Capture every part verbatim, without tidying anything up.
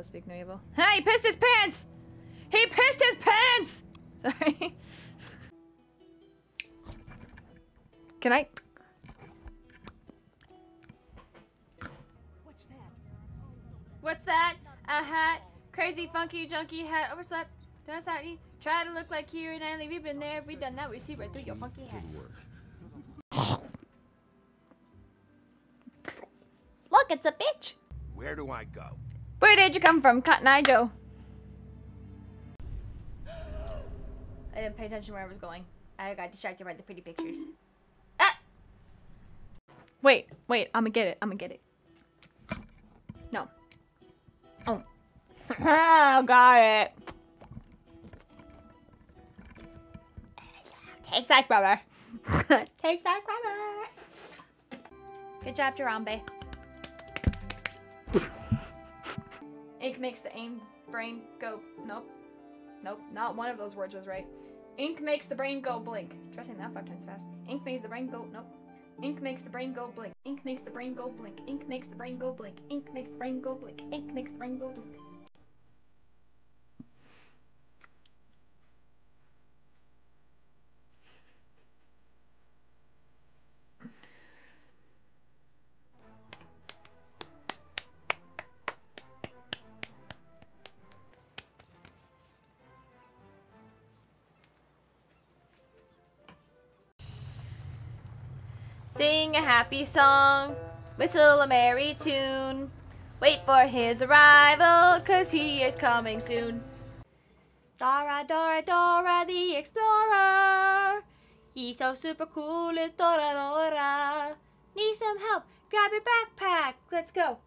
will speak no evil. Hey, he pissed his pants! He pissed his pants! Sorry. Can I? What's that? What's that? A hat. Crazy, funky, junky hat. Overslept. Don't start you. Try to look like you and I leave. We've been there. We've done that. We see right through your funky hat. Look, it's a bitch. Where do I go? Where did you come from, Cotton Eye Joe? I didn't pay attention where I was going. I got distracted by the pretty pictures. Ah! Wait, wait, I'ma get it, I'ma get it. No. Oh. I got it. Take that, brother. Take that, brother. Good job, Jarambe. Ink makes the aim brain go. Nope. Nope, not one of those words was right. Ink makes the brain go blink. Trusting that five times fast. Ink makes the brain go. Nope. Ink makes the brain go blink. Ink makes the brain go blink. Ink makes the brain go blink. Ink makes the brain go blink. Ink makes the brain go blink. Sing a happy song, whistle a merry tune, wait for his arrival, cause he is coming soon. Dora, Dora, Dora the Explorer, he's so super cool, it's Dora, Dora. Need some help, grab your backpack, let's go.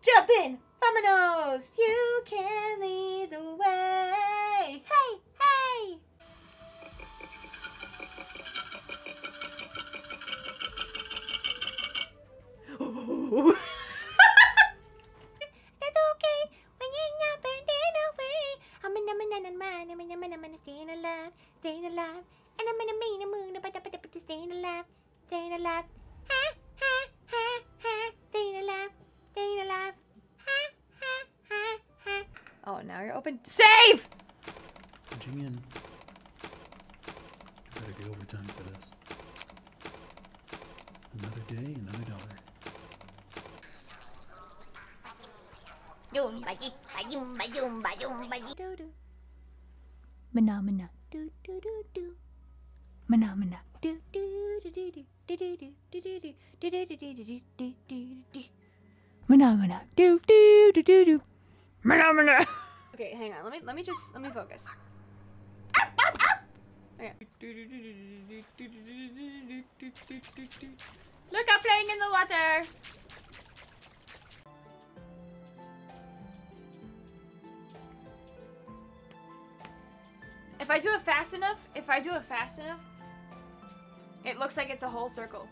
Jump in, vamonos, you can lead the way, hey! That's okay. When you're not bending away, I'm a Menomena man, I'm a Menomena staying alive, staying alive, and I'm in a Menomena moon, but I'm staying alive, staying alive, ha ha ha ha, staying alive, staying alive, ha ha ha ha. Oh, now you're open. Save. Punching in. You better get overtime for this. Another day, another dollar. Menomena. Do do do do. Menomena. Do do do do do do do do do do do do do. Menomena. Do do do do do. Menomena. Okay, hang on. Let me let me just let me focus. Okay. Look, I'm playing in the water. If I do it fast enough, if I do it fast enough, it looks like it's a whole circle.